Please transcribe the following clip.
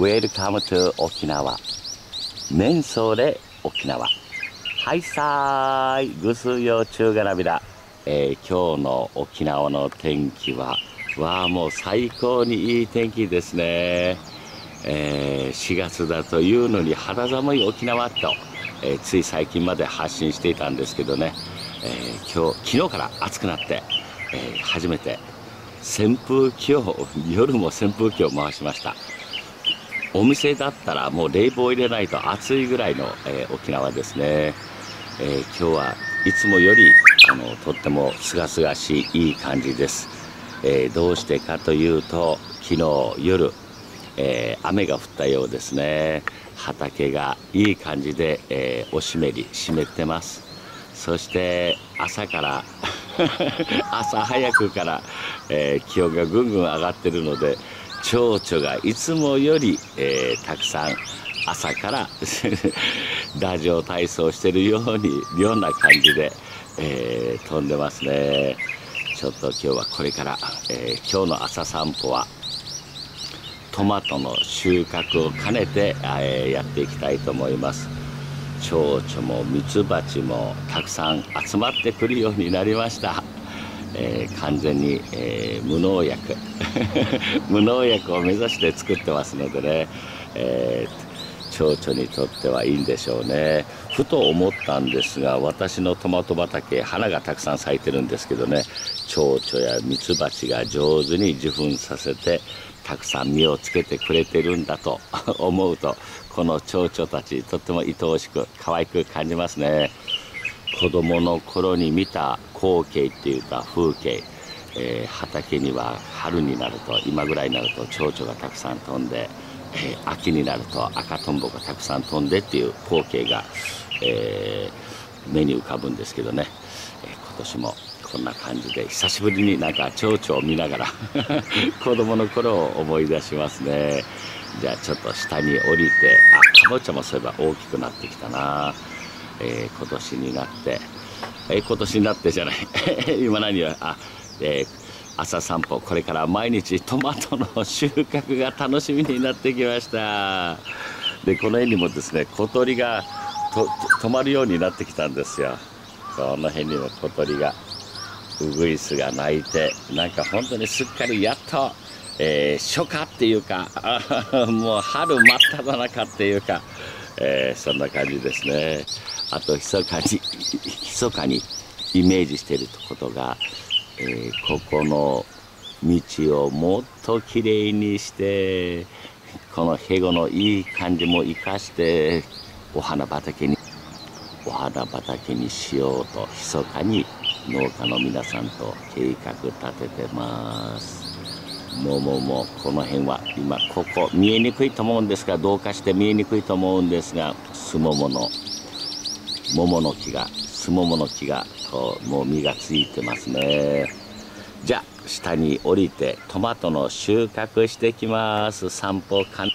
Welcome to 沖縄。面相で沖縄。はいさーい、ぐすよ中がなびら。今日の沖縄の天気は、もう最高にいい天気ですね。4月だというのに肌寒い沖縄と、つい最近まで発信していたんですけどね、昨日から暑くなって、初めて扇風機を、夜も扇風機を回しました。お店だったらもう冷房入れないと暑いぐらいの、沖縄ですね。今日はいつもよりとってもすがすがしいいい感じです。どうしてかというと、昨日夜、雨が降ったようですね。畑がいい感じで、お湿り湿ってます。そして朝から朝早くから、気温がぐんぐん上がってるので、蝶々がいつもより、たくさん朝からラジオ体操してるような感じで、飛んでますね。ちょっと今日はこれから、今日の朝散歩はトマトの収穫を兼ねて、やっていきたいと思います。蝶々もミツバチもたくさん集まってくるようになりました。完全に、無農薬を目指して作ってますのでね、蝶々にとってはいいんでしょうね。ふと思ったんですが、私のトマト畑、花がたくさん咲いてるんですけどね、蝶々やミツバチが上手に受粉させてたくさん実をつけてくれてるんだと思うと、この蝶々たちとっても愛おしく可愛く感じますね。子どもの頃に見た光景っていうか風景、畑には春になると今ぐらいになると蝶々がたくさん飛んで、秋になると赤トンボがたくさん飛んでっていう光景が、目に浮かぶんですけどね、今年もこんな感じで久しぶりになんか蝶々を見ながら子どもの頃を思い出しますね。じゃあちょっと下に降りて、かぼちゃもそういえば大きくなってきたな。今年になって、今何よ、朝散歩、これから毎日トマトの収穫が楽しみになってきました。で、この辺にもですね、小鳥が止まるようになってきたんですよ。この辺にも小鳥が、ウグイスが鳴いて、なんか本当にすっかりやっと、初夏っていうか、もう春真っただ中っていうか、そんな感じですね。あと密かにイメージしていることが、ここの道をもっときれいにして、このヘゴのいい感じも生かしてお花畑にしようと密かに農家の皆さんと計画立ててます。もうこの辺は今ここ見えにくいと思うんですが、どうかして見えにくいと思うんですが、スモモの木がこうもう実がついてますね。じゃあ下に降りてトマトの収穫してきます。散歩兼